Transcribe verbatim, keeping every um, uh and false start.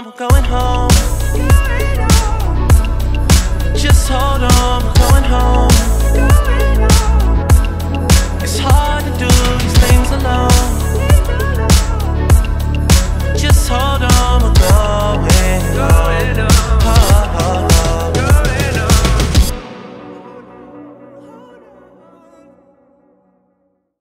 on, we're going home. Just hold on, we're going home.